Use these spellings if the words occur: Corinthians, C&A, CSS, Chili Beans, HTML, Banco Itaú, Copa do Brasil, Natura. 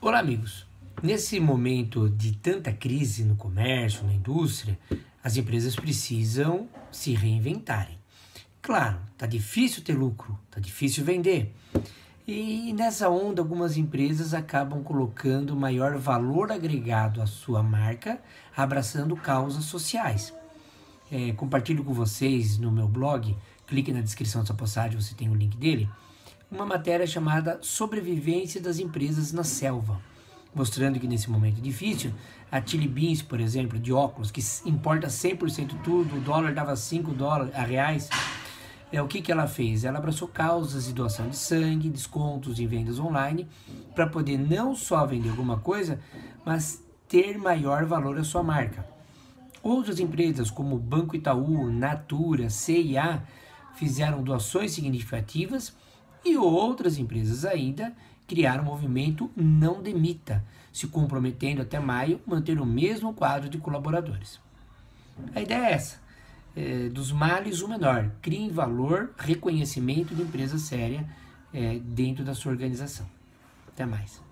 Olá, amigos. Nesse momento de tanta crise no comércio, na indústria, as empresas precisam se reinventarem. Claro, tá difícil ter lucro, tá difícil vender. E nessa onda, algumas empresas acabam colocando maior valor agregado à sua marca, abraçando causas sociais. Compartilho com vocês no meu blog, clique na descrição dessa postagem, você tem o link dele, uma matéria chamada Sobrevivência das Empresas na Selva, mostrando que nesse momento difícil, a Chili Beans, por exemplo, de óculos, que importa 100% tudo, o dólar dava 5 dólares a reais, o que ela fez? Ela abraçou causas de doação de sangue, descontos em vendas online, para poder não só vender alguma coisa, mas ter maior valor à sua marca. Outras empresas, como Banco Itaú, Natura, C&A, fizeram doações significativas. E outras empresas ainda criaram o movimento Não Demita, se comprometendo até maio manter o mesmo quadro de colaboradores. A ideia é essa, dos males o menor, criem valor, reconhecimento de empresa séria dentro da sua organização. Até mais.